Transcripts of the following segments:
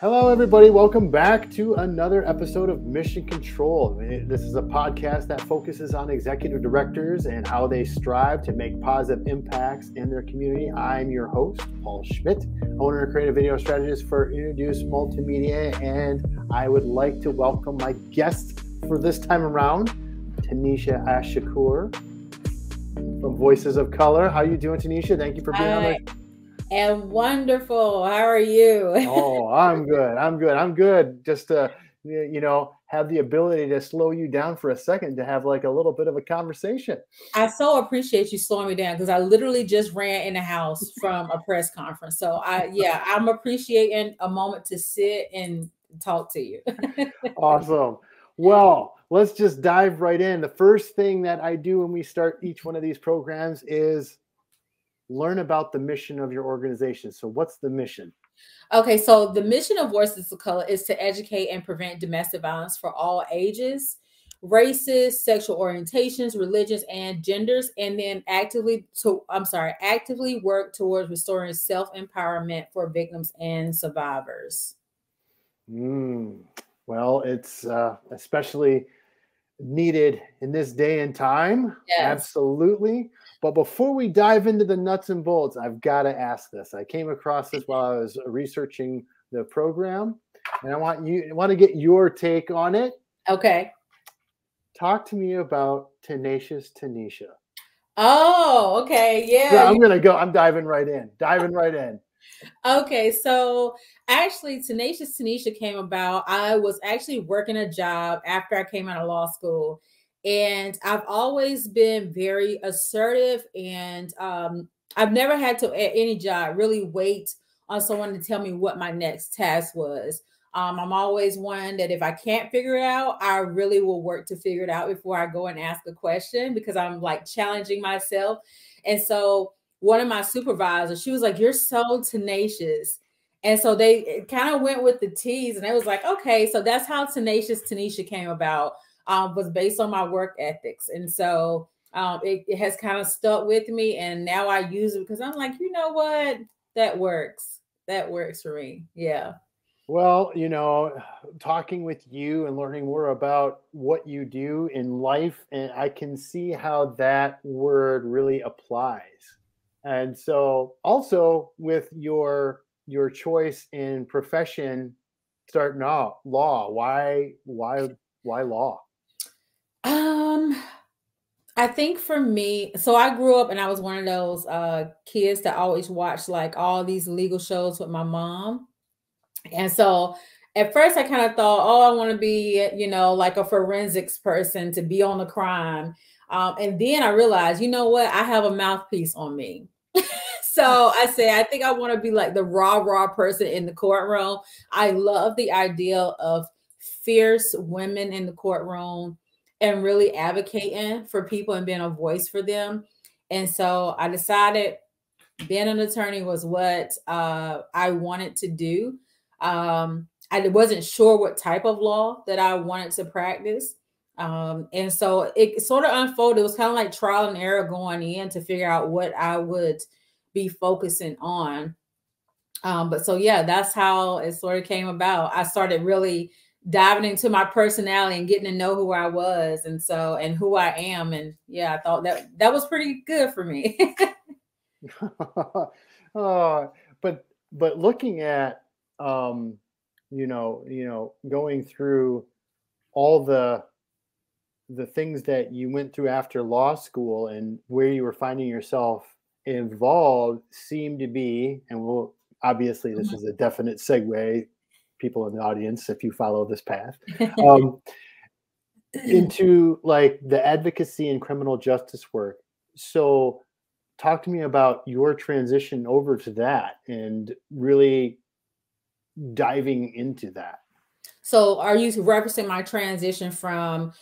Hello, everybody. Welcome back to another episode of Mission Control. This is a podcast that focuses on executive directors and how they strive to make positive impacts in their community. I'm your host, Paul Schmidt, owner and creative video strategist for UnoDeuce Multimedia, and I would like to welcome my guest for this time around, Tanisha Ash-Shakoor from Voices of Color. How are you doing, Tanisha? Thank you for being on the And wonderful. How are you? Oh, I'm good. I'm good. I'm good. Just to, you know, have the ability to slow you down for a second to have like a little bit of a conversation. I so appreciate you slowing me down because I literally just ran in the house from a press conference. So I'm appreciating a moment to sit and talk to you. Awesome. Well, let's just dive right in. The first thing that I do when we start each one of these programs is learn about the mission of your organization. So what's the mission? Okay, so the mission of Voices of Color is to educate and prevent domestic violence for all ages, races, sexual orientations, religions, and genders, and then actively work towards restoring self-empowerment for victims and survivors. Well, it's especially needed in this day and time. Yes. Absolutely. But before we dive into the nuts and bolts, I've got to ask this. I came across this while I was researching the program, and I want to get your take on it. Okay. Talk to me about Tenacious Tanisha. Oh, okay. Yeah. Yeah, I'm diving right in. Okay, so actually Tenacious Tanisha came about. I was actually working a job after I came out of law school, and I've always been very assertive, and I've never had to at any job really wait on someone to tell me what my next task was. I'm always one that if I can't figure it out, I really will work to figure it out before I go and ask a question, because I'm like challenging myself. And so one of my supervisors, she was like, "You're so tenacious." And so they kind of went with the T's, and it was like, okay, so that's how Tenacious Tanisha came about, was based on my work ethics. And so it has kind of stuck with me, and now I use it because I'm like, you know what? That works. That works for me. Yeah. Well, you know, talking with you and learning more about what you do in life, and I can see how that word really applies. And so also with your choice in profession, starting out law, why law? I think for me, so I grew up and I was one of those kids that always watched like all these legal shows with my mom. And so at first I kind of thought, oh, I want to be, you know, like a forensics person to be on the crime. And then I realized, you know what? I have a mouthpiece on me. So I say, I think I want to be like the rah-rah person in the courtroom. I love the idea of fierce women in the courtroom and really advocating for people and being a voice for them. And so I decided being an attorney was what I wanted to do. I wasn't sure what type of law that I wanted to practice. And so it sort of unfolded. It was kind of like trial and error going in to figure out what I would be focusing on. But so, yeah, that's how it sort of came about. I started really diving into my personality and getting to know who I was and who I am. And yeah, I thought that was pretty good for me. But looking at, you know, going through all the things that you went through after law school and where you were finding yourself involved seemed to be, and we'll obviously this is a definite segue, people in the audience, if you follow this path, into like the advocacy and criminal justice work. So talk to me about your transition over to that and really diving into that. So are you referencing my transition from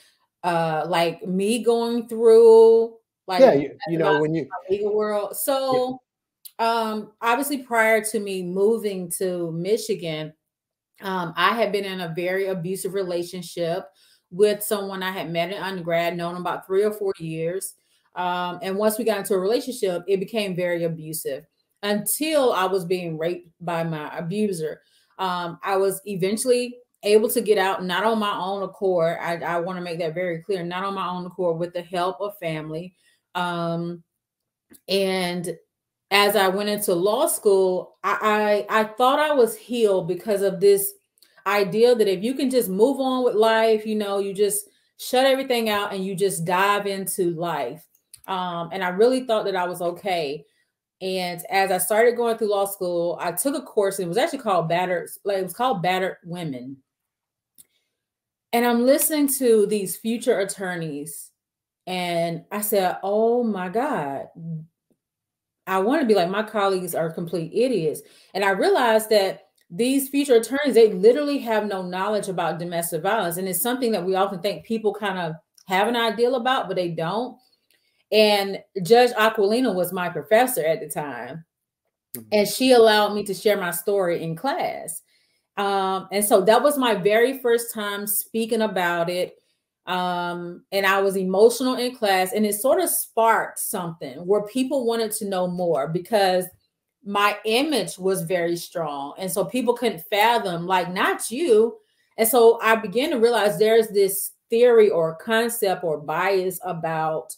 like me going through like, yeah, you know, when you legal world. So, yeah. Obviously prior to me moving to Michigan, I had been in a very abusive relationship with someone I had met in undergrad, known about 3 or 4 years. And once we got into a relationship, it became very abusive until I was being raped by my abuser. I was eventually able to get out, not on my own accord. I want to make that very clear, not on my own accord, with the help of family. And as I went into law school, I thought I was healed because of this idea that if you can just move on with life, you know, you just shut everything out and you just dive into life. And I really thought that I was okay. And as I started going through law school, I took a course, and it was actually called Battered Women. And I'm listening to these future attorneys, and I said, oh my God, I want to be like, my colleagues are complete idiots. And I realized that these future attorneys, they literally have no knowledge about domestic violence. And it's something that we often think people kind of have an idea about, but they don't. And Judge Aquilina was my professor at the time. Mm-hmm. And she allowed me to share my story in class. And so that was my very first time speaking about it. And I was emotional in class, and it sort of sparked something where people wanted to know more, because my image was very strong. And so people couldn't fathom, like, not you. And so I began to realize there's this theory or concept or bias about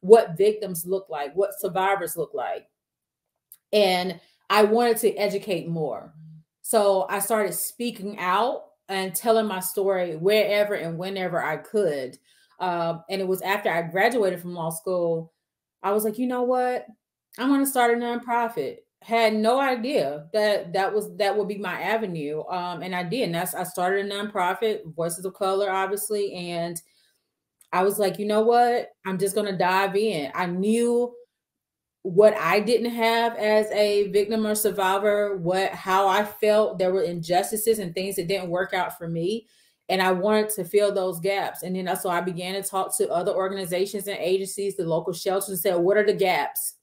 what victims look like, what survivors look like. And I wanted to educate more. So I started speaking out and telling my story wherever and whenever I could. And it was after I graduated from law school, I was like, you know what? I'm going to start a nonprofit. Had no idea that would be my avenue. And I did. And I started a nonprofit, Voices of Color, obviously. And I was like, you know what? I'm just going to dive in. I knew what I didn't have as a victim or survivor, how I felt there were injustices and things that didn't work out for me. And I wanted to fill those gaps. And then so I began to talk to other organizations and agencies, the local shelters, and said, what are the gaps?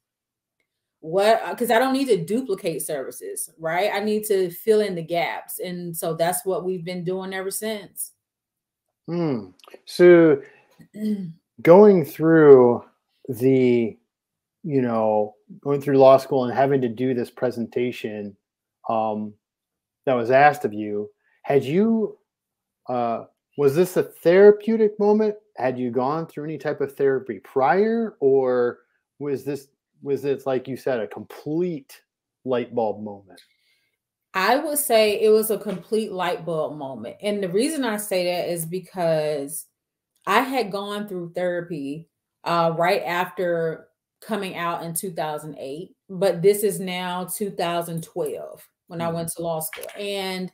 Because I don't need to duplicate services, right? I need to fill in the gaps. And so that's what we've been doing ever since. Mm. So going through law school and having to do this presentation that was asked of you, had you, was this a therapeutic moment? Had you gone through any type of therapy prior, or was this, like you said, a complete light bulb moment? I would say it was a complete light bulb moment. And the reason I say that is because I had gone through therapy right after coming out in 2008, but this is now 2012 when I went to law school. And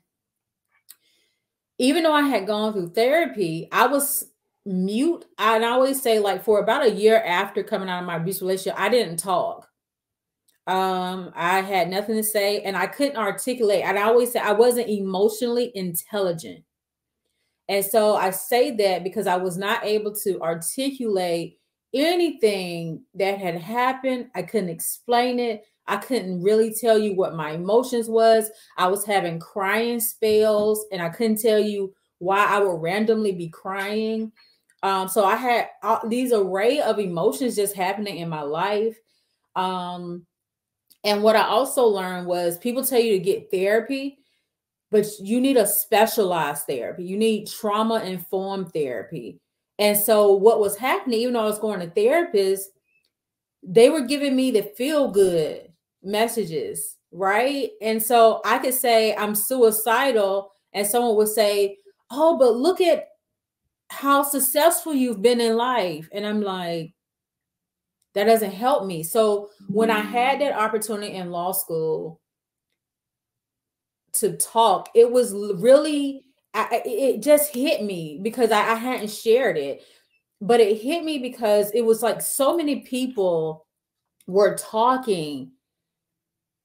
even though I had gone through therapy, I was mute. I'd always say, like, for about a year after coming out of my abusive relationship, I didn't talk. I had nothing to say, and I couldn't articulate. I'd always say I wasn't emotionally intelligent. And so I say that because I was not able to articulate anything that had happened. I couldn't explain it. I couldn't really tell you what my emotions was. I was having crying spells, and I couldn't tell you why I would randomly be crying. So I had these array of emotions just happening in my life. And what I also learned was people tell you to get therapy, but you need a specialized therapy. You need trauma-informed therapy. And so what was happening, even though I was going to therapists, they were giving me the feel-good messages, right? And so I could say I'm suicidal, and someone would say, oh, but look at how successful you've been in life. And I'm like, that doesn't help me. So when I had that opportunity in law school to talk, it was really, it just hit me because I hadn't shared it, but it hit me because it was like so many people were talking,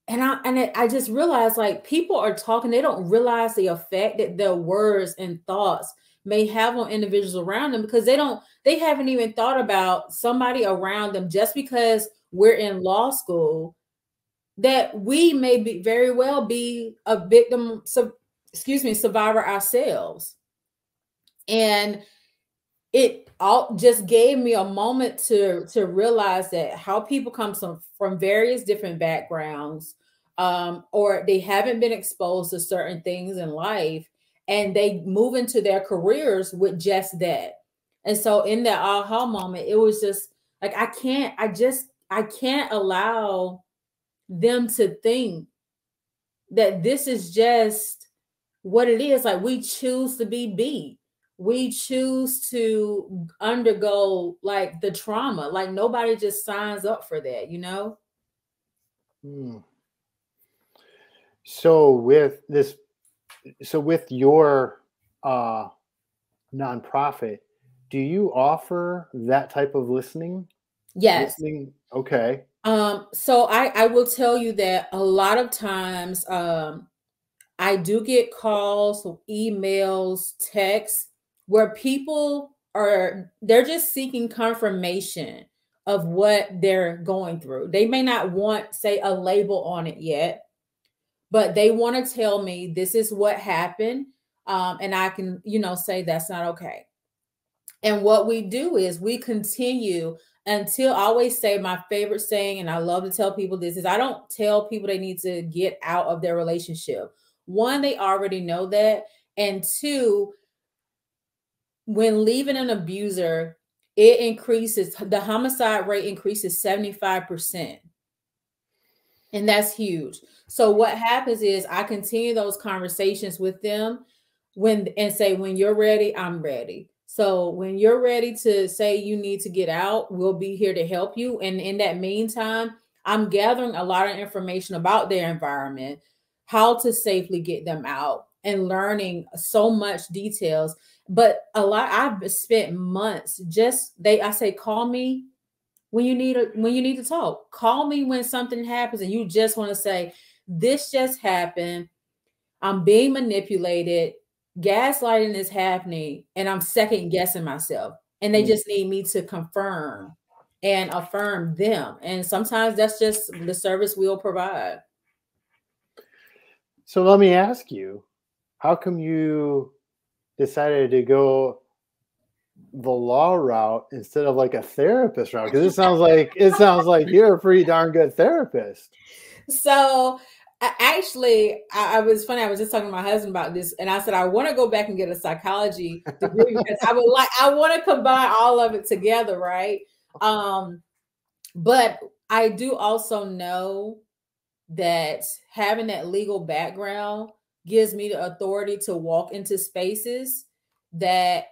and I just realized, like, people are talking, they don't realize the effect that their words and thoughts may have on individuals around them, because they haven't even thought about somebody around them. Just because we're in law school, that we may be very well be a victim, survivor ourselves. And it all just gave me a moment to realize that how people come from various different backgrounds, or they haven't been exposed to certain things in life, and they move into their careers with just that. And so in that aha moment, it was just like, I can't allow them to think that this is just what it is. Like, we choose to be beat. We choose to undergo like the trauma. Like, nobody just signs up for that, you know? Mm. So with this, so with your nonprofit, do you offer that type of listening? Yes. Listening? Okay. So I will tell you that a lot of times I do get calls, emails, texts where people are, they're just seeking confirmation of what they're going through. They may not want, say, a label on it yet, but they want to tell me this is what happened. And I can, you know, say that's not okay. And what we do is we continue until, I always say my favorite saying, and I love to tell people this, is I don't tell people they need to get out of their relationship. One, they already know that. And two, when leaving an abuser, it increases, the homicide rate increases 75%. And that's huge. So what happens is I continue those conversations with them and say, when you're ready, I'm ready. So when you're ready to say you need to get out, we'll be here to help you. And in that meantime, I'm gathering a lot of information about their environment, how to safely get them out, and learning so much details. But a lot, I've spent months just, I say, call me when you need to talk. Call me when something happens and you just want to say, this just happened. I'm being manipulated. Gaslighting is happening and I'm second guessing myself. And they just need me to confirm and affirm them. And sometimes that's just the service we'll provide. So let me ask you, how come you decided to go the law route instead of like a therapist route? Because it sounds like you're a pretty darn good therapist. So actually, I was funny. I was just talking to my husband about this, and I said I want to go back and get a psychology degree because I want to combine all of it together, right? But I do also know that having that legal background gives me the authority to walk into spaces that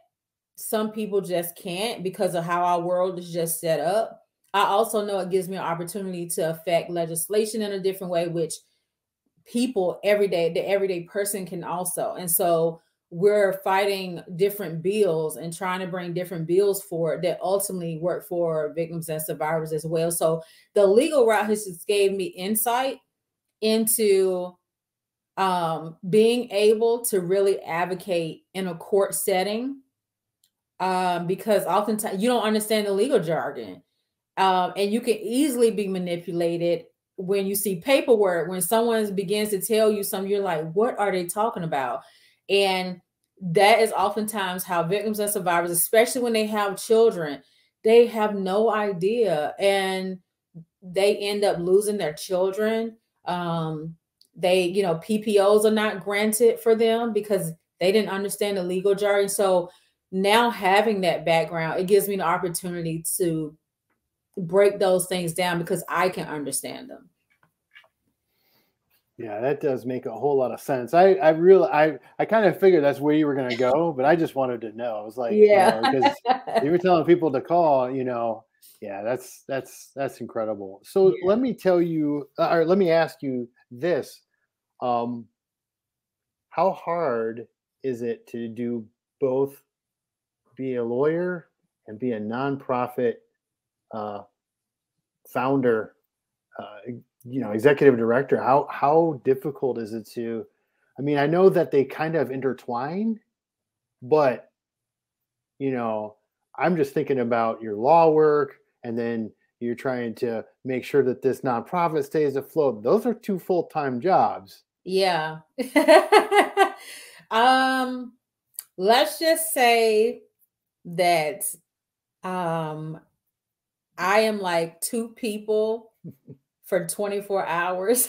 some people just can't because of how our world is just set up. I also know it gives me an opportunity to affect legislation in a different way, which people every day, the everyday person can also. And so we're fighting different bills and trying to bring different bills forward that ultimately work for victims and survivors as well. So the legal route has just gave me insight into being able to really advocate in a court setting. Because oftentimes you don't understand the legal jargon, and you can easily be manipulated when you see paperwork, when someone begins to tell you something, you're like, what are they talking about? And that is oftentimes how victims and survivors, especially when they have children, they have no idea and they end up losing their children. They, you know, PPOs are not granted for them because they didn't understand the legal jargon. So now having that background, it gives me the opportunity to break those things down because I can understand them. Yeah, that does make a whole lot of sense. I kind of figured that's where you were going to go, but I just wanted to know. I was like, yeah, because you were telling people to call, you know. Yeah, that's incredible. So yeah. Let me tell you, or let me ask you this: how hard is it to do both? Be a lawyer and be a nonprofit founder, you know, executive director. How difficult is it to? I mean, I know that they kind of intertwine, but you know, I'm just thinking about your law work, and then you're trying to make sure that this nonprofit stays afloat. Those are two full-time jobs. Yeah. Let's just say that I am like two people for 24 hours.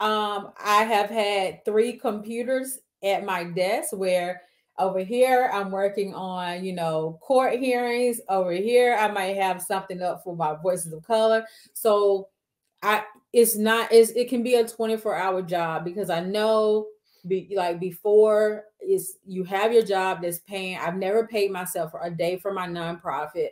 I have had three computers at my desk where over here I'm working on, you know, court hearings. Over here I might have something up for my Voices of Color. So it can be a 24-hour job, because I know before is you have your job that's paying. I've never paid myself a day for my nonprofit.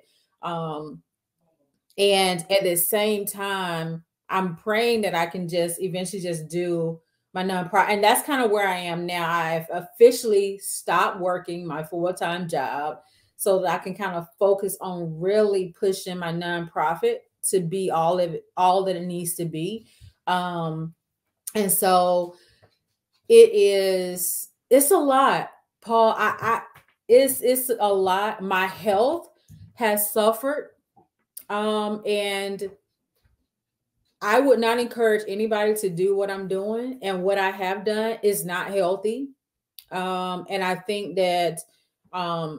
And at the same time, I'm praying that I can just eventually just do my nonprofit. And that's kind of where I am now. I've officially stopped working my full-time job so that I can kind of focus on really pushing my nonprofit to be all that it needs to be. And so it's a lot, Paul. It's a lot. My health has suffered. And I would not encourage anybody to do what I'm doing, and what I have done is not healthy. And I think that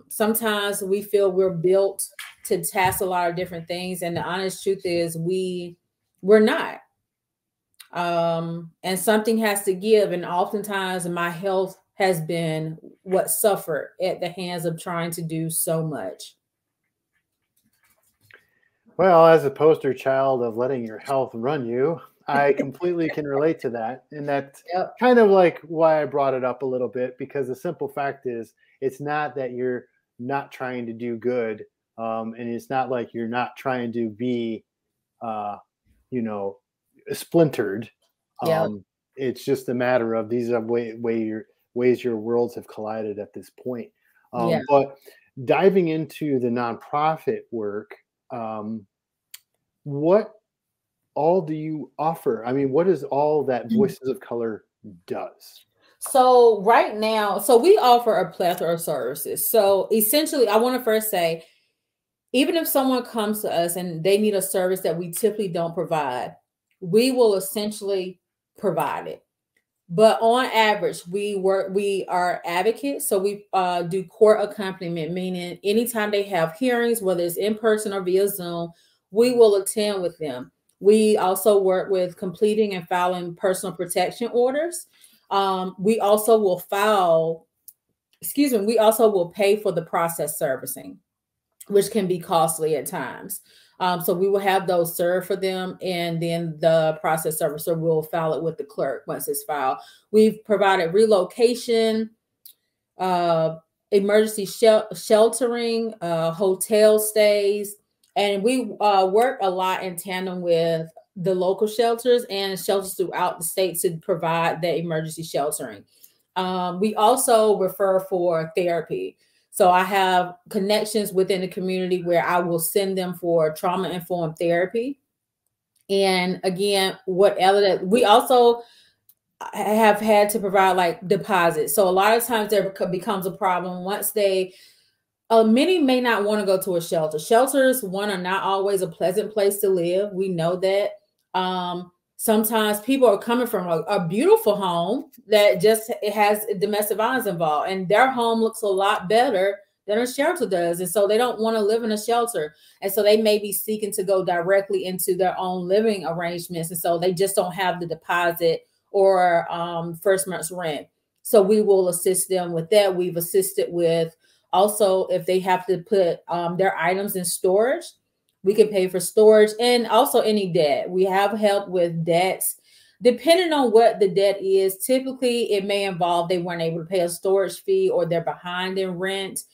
sometimes we feel we're built to task a lot of different things, and the honest truth is we're not. And something has to give, and oftentimes my health has been what suffered at the hands of trying to do so much. Well, as a poster child of letting your health run you, I completely can relate to that. And that's kind of like why I brought it up a little bit, because the simple fact is it's not that you're not trying to do good. And it's not like you're not trying to be, you know, splintered. It's just a matter of these are ways your worlds have collided at this point. But diving into the nonprofit work, what all do you offer? I mean, what is all that Voices of Color does? So right now, so we offer a plethora of services. So essentially, I want to first say, even if someone comes to us and they need a service that we typically don't provide, we will essentially provide it. But on average, we are advocates. So we do court accompaniment, meaning anytime they have hearings, whether it's in person or via Zoom, we will attend with them. We also work with completing and filing personal protection orders. We also will pay for the process servicing, which can be costly at times. So we will have those served for them, and then the process servicer will file it with the clerk once it's filed. We've provided relocation, emergency sheltering, hotel stays, and we work a lot in tandem with the local shelters and shelters throughout the state to provide the emergency sheltering. We also refer for therapy. So I have connections within the community where I will send them for trauma-informed therapy. And again, we also have had to provide like deposits. So a lot of times there becomes a problem once they, many may not want to go to a shelter. Shelters, one, are not always a pleasant place to live. We know that. Sometimes people are coming from a beautiful home that just it has domestic violence involved, and their home looks a lot better than a shelter does. And so they don't want to live in a shelter. And so they may be seeking to go directly into their own living arrangements. And so they just don't have the deposit or first month's rent. So we will assist them with that. We've assisted with also if they have to put their items in storage. We can pay for storage, and also any debt. We have help with debts. Depending on what the debt is, typically it may involve they weren't able to pay a storage fee or they're behind in rent.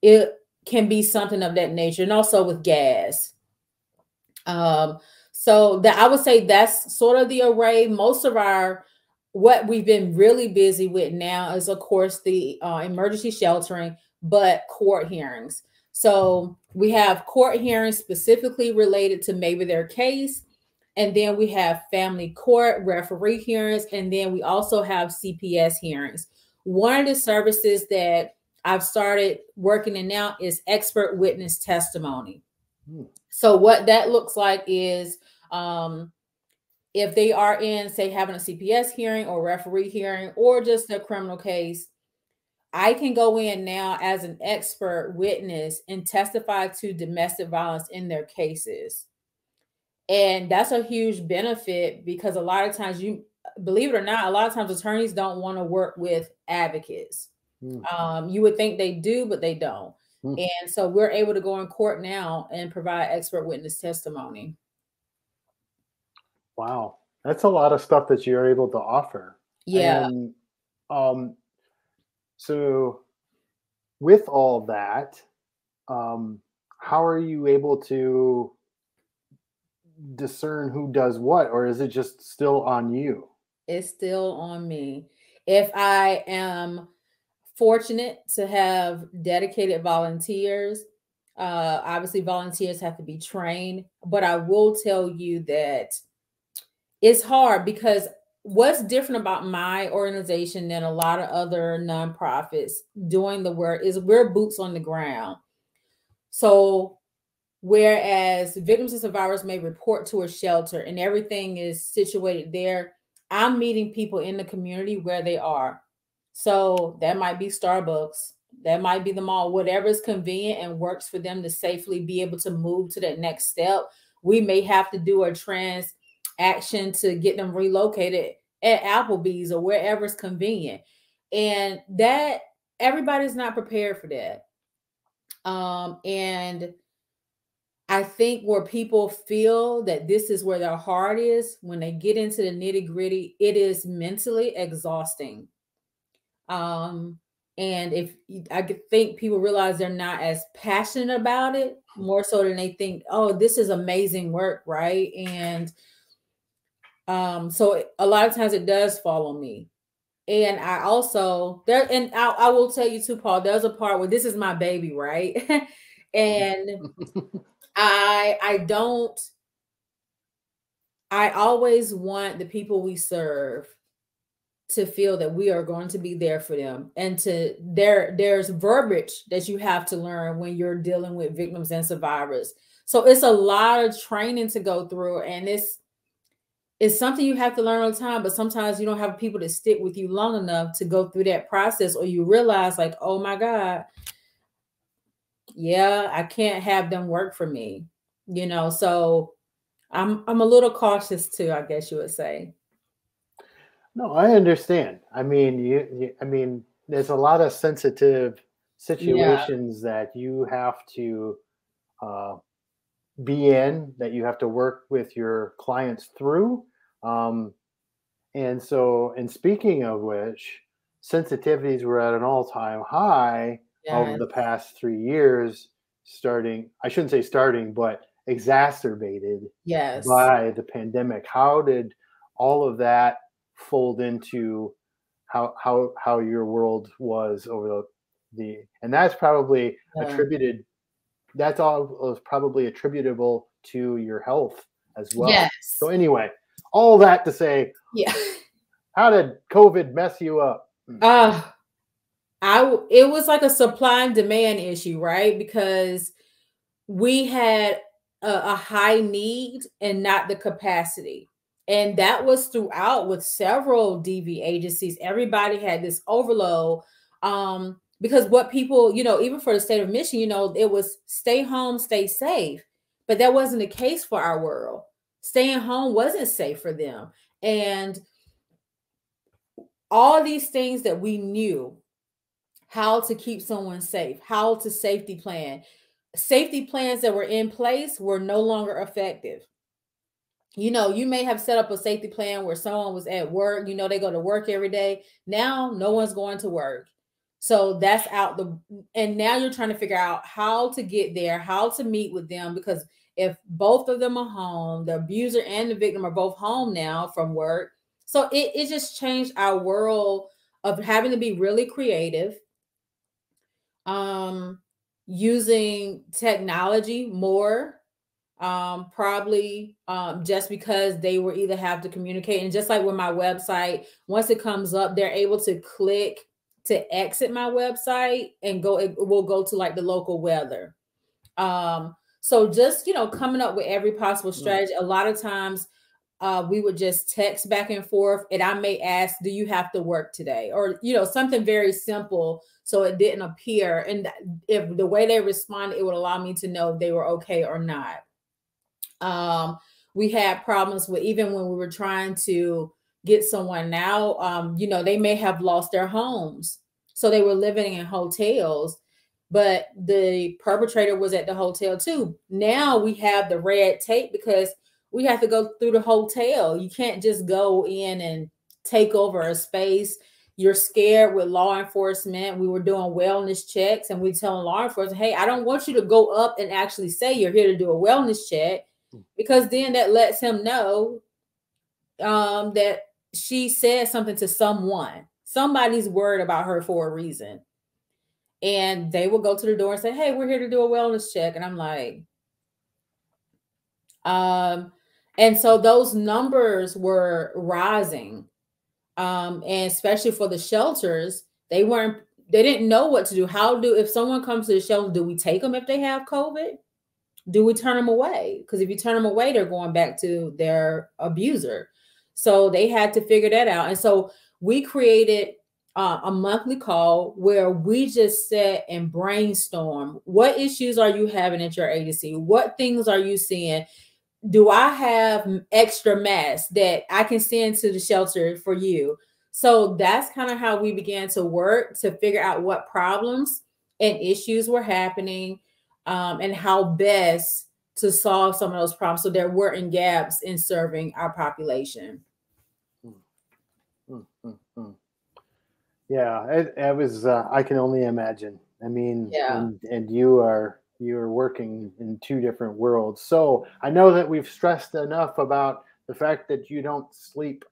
It can be something of that nature, and also with gas. So that I would say that's sort of the array. Most of what we've been really busy with now is, of course, the emergency sheltering, but court hearings. So we have court hearings specifically related to maybe their case. And then we have family court, referee hearings. And then we also have CPS hearings. One of the services that I've started working in now is expert witness testimony. So what that looks like is if they are say having a CPS hearing or referee hearing or just a criminal case, I can go in now as an expert witness and testify to domestic violence in their cases. And that's a huge benefit, because a lot of times, you believe it or not, a lot of times attorneys don't want to work with advocates. Mm-hmm. You would think they do, but they don't. Mm-hmm. And so we're able to go in court now and provide expert witness testimony. Wow. That's a lot of stuff that you're able to offer. Yeah. And, so with all that, how are you able to discern who does what, or is it just still on you? It's still on me. If I am fortunate to have dedicated volunteers, obviously volunteers have to be trained, but I will tell you that it's hard, because what's different about my organization than a lot of other nonprofits doing the work is we're boots on the ground. So whereas victims and survivors may report to a shelter and everything is situated there, I'm meeting people in the community where they are. So that might be Starbucks, that might be the mall, whatever is convenient and works for them to safely be able to move to that next step. We may have to do a transaction to get them relocated at Applebee's or wherever is convenient. And that, everybody's not prepared for that. And I think where people feel that this is where their heart is, when they get into the nitty gritty, it is mentally exhausting. And if I think people realize they're not as passionate about it, more so than they think, oh, this is amazing work, right? And so a lot of times it does fall on me. And I also, there, and I will tell you too, Paul, there's a part where this is my baby, right? And I always want the people we serve to feel that we are going to be there for them, and to there's verbiage that you have to learn when you're dealing with victims and survivors. So it's a lot of training to go through, and it's something you have to learn all the time, but sometimes you don't have people to stick with you long enough to go through that process, or you realize like, oh my God, yeah, I can't have them work for me, you know? So I'm a little cautious too, I guess you would say. No, I understand. I mean, I mean, there's a lot of sensitive situations that you have to be in, that you have to work with your clients through. And so, and speaking of which, sensitivities were at an all-time high over the past 3 years, I shouldn't say starting, but exacerbated by the pandemic. How did all of that fold into how your world was over the and that's probably attributed, that's all probably attributable to your health as well. Yes. So anyway, all that to say, how did COVID mess you up? It was like a supply and demand issue, right? Because we had a high need and not the capacity. And that was throughout with several DV agencies. Everybody had this overload because what people, you know, even for the state of Michigan, you know, it was stay home, stay safe. But that wasn't the case for our world. Staying home wasn't safe for them. And all these things that we knew, how to keep someone safe, how to safety plan. Safety plans that were in place were no longer effective. You know, you may have set up a safety plan where someone was at work, you know, they go to work every day. Now no one's going to work. So that's out the, and now you're trying to figure out how to get there, how to meet with them, because if both of them are home, the abuser and the victim are both home now from work. So it just changed our world of having to be really creative, using technology more, probably just because they were either have to communicate. And just like with my website, once it comes up, they're able to click to exit my website and go, it will go to like the local weather. So just, you know, coming up with every possible strategy. A lot of times We would just text back and forth, and I may ask, do you have to work today? Or, you know, something very simple. So it didn't appear. And if the way they responded, it would allow me to know if they were okay or not. We had problems with, even when we were trying to get someone out, you know, they may have lost their homes. So they were living in hotels, but the perpetrator was at the hotel too. Now we have the red tape because we have to go through the hotel. You can't just go in and take over a space. You're scared with law enforcement. We were doing wellness checks and we telling law enforcement, hey, I don't want you to go up and actually say you're here to do a wellness check, because then that lets him know that she said something to someone. Somebody's worried about her for a reason. And they will go to the door and say, hey, we're here to do a wellness check. And I'm like, and so those numbers were rising, and especially for the shelters, they didn't know what to do. If someone comes to the shelter, do we take them if they have COVID? Do we turn them away? Because if you turn them away, they're going back to their abuser. So they had to figure that out. And so we created a monthly call where we just sit and brainstorm. What issues are you having at your agency? What things are you seeing? Do I have extra masks that I can send to the shelter for you? So that's kind of how we began to work to figure out what problems and issues were happening, and how best to solve some of those problems so there weren't gaps in serving our population. Yeah, it was, I can only imagine. I mean, yeah. And you are working in two different worlds. So I know that we've stressed enough about the fact that you don't sleep.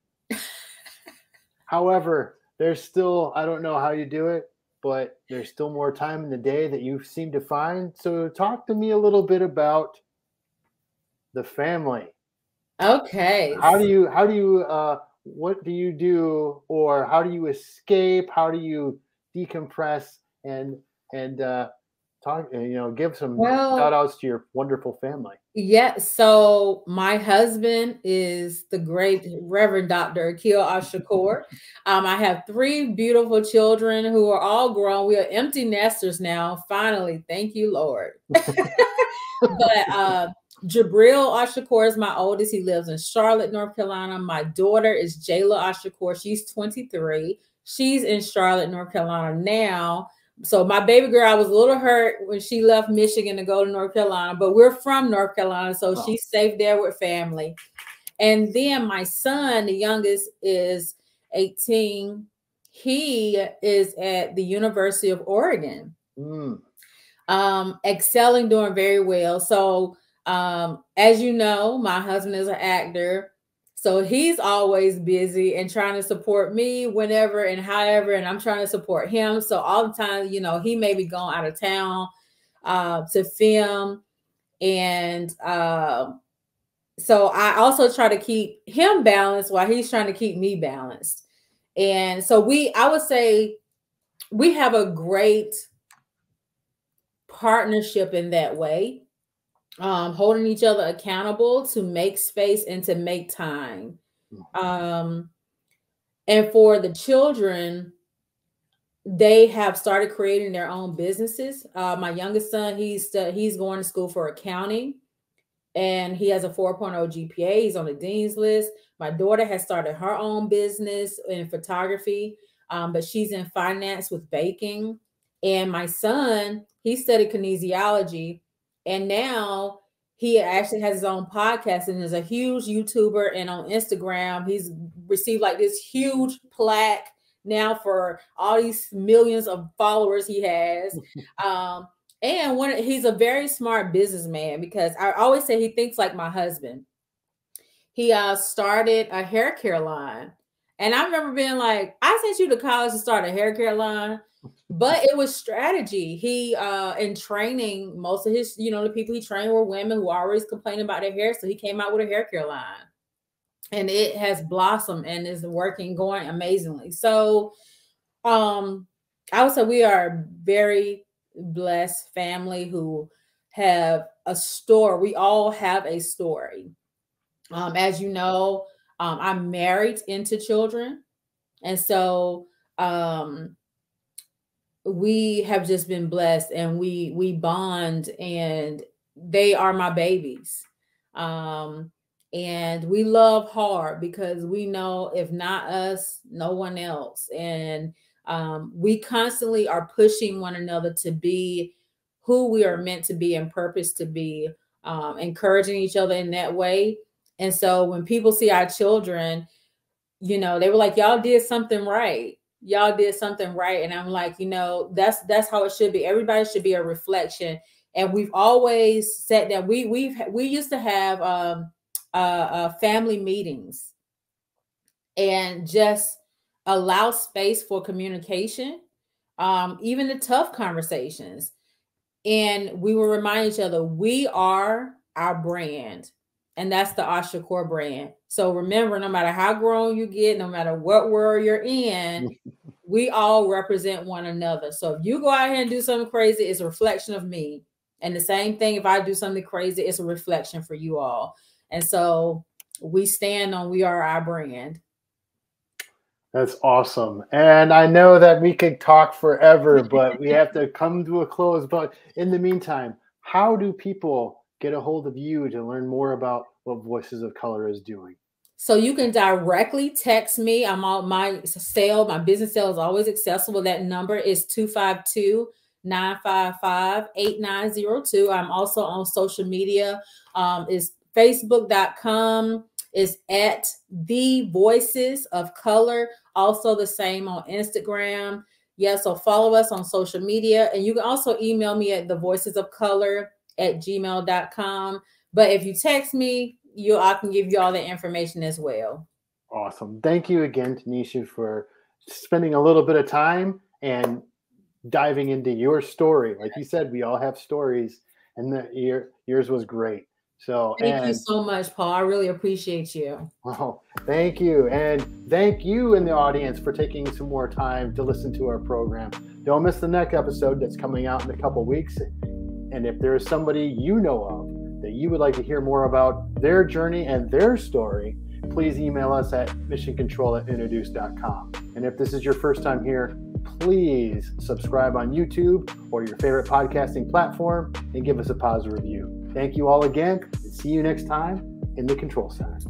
However, there's still, I don't know how you do it, but there's still more time in the day that you seem to find. So talk to me a little bit about the family. Okay. What do you do, or how do you escape? How do you decompress and talk? You know, give some shout outs to your wonderful family. Yeah. So my husband is the great Reverend Dr. Akil Ash-Shakoor. I have three beautiful children who are all grown. We are empty nesters now. Finally, thank you, Lord. But. Jabril Ash-Shakoor is my oldest. He lives in Charlotte, North Carolina. My daughter is Jayla Ash-Shakoor. She's 23. She's in Charlotte, North Carolina now. So my baby girl, I was a little hurt when she left Michigan to go to North Carolina, but we're from North Carolina, so she's safe there with family. And then my son, the youngest, is 18. He is at the University of Oregon, excelling, doing very well. So as you know, my husband is an actor, so he's always busy and trying to support me whenever and however, and I'm trying to support him. So all the time, you know, he may be going out of town to film, and so I also try to keep him balanced while he's trying to keep me balanced. And so I would say we have a great partnership in that way. Holding each other accountable to make space and to make time. And for the children, they have started creating their own businesses. My youngest son, he's going to school for accounting, and he has a 4.0 GPA. He's on the dean's list. My daughter has started her own business in photography, but she's in finance with baking. And my son, he studied kinesiology, and now he actually has his own podcast and is a huge YouTuber. And on Instagram, he's received like this huge plaque now for all these millions of followers he has. And he's a very smart businessman, because I always say he thinks like my husband. He started a hair care line. And I remember being like, I sent you to college to start a hair care line. But it was strategy. He, in training, most of his, you know, the people he trained were women who always complained about their hair. So he came out with a hair care line, and it has blossomed and is working, going amazingly. So, I would say we are a very blessed family who have a story. We all have a story. As you know, I'm married into children. And so we have just been blessed, and we bond, and they are my babies. And we love hard because we know if not us, no one else. And we constantly are pushing one another to be who we are meant to be and purpose to be, encouraging each other in that way. And so when people see our children, you know, they were like, y'all did something right. Y'all did something right. And I'm like, you know, that's how it should be. Everybody should be a reflection. And we've always said that we used to have family meetings and just allow space for communication, even the tough conversations. And we will remind each other, we are our brand. And that's the Ash-Shakoor brand. So remember, no matter how grown you get, no matter what world you're in, we all represent one another. So if you go out here and do something crazy, it's a reflection of me. And the same thing, if I do something crazy, it's a reflection for you all. And so we stand on we are our brand. That's awesome. And I know that we could talk forever, but we have to come to a close. But in the meantime, how do people get a hold of you to learn more about what Voices of Color is doing? So you can directly text me. I'm on my sale. My business sale is always accessible. That number is 252-955-8902. I'm also on social media. It's facebook.com. It's at The Voices of Color. Also the same on Instagram. Yeah, so follow us on social media. And you can also email me at thevoicesofcolor@gmail.com. But if you text me, I can give you all the information as well. Awesome. Thank you again, Tanisha, for spending a little bit of time and diving into your story. Like you said, we all have stories, and yours was great. So thank you so much, Paul. I really appreciate you. Oh, thank you. And thank you in the audience for taking some more time to listen to our program. Don't miss the next episode that's coming out in a couple weeks. And if there is somebody you know of that you would like to hear more about their journey and their story, please email us at missioncontrol@unoDeuce.com. And if this is your first time here, please subscribe on YouTube or your favorite podcasting platform and give us a positive review. Thank you all again. See you next time in the Control Center.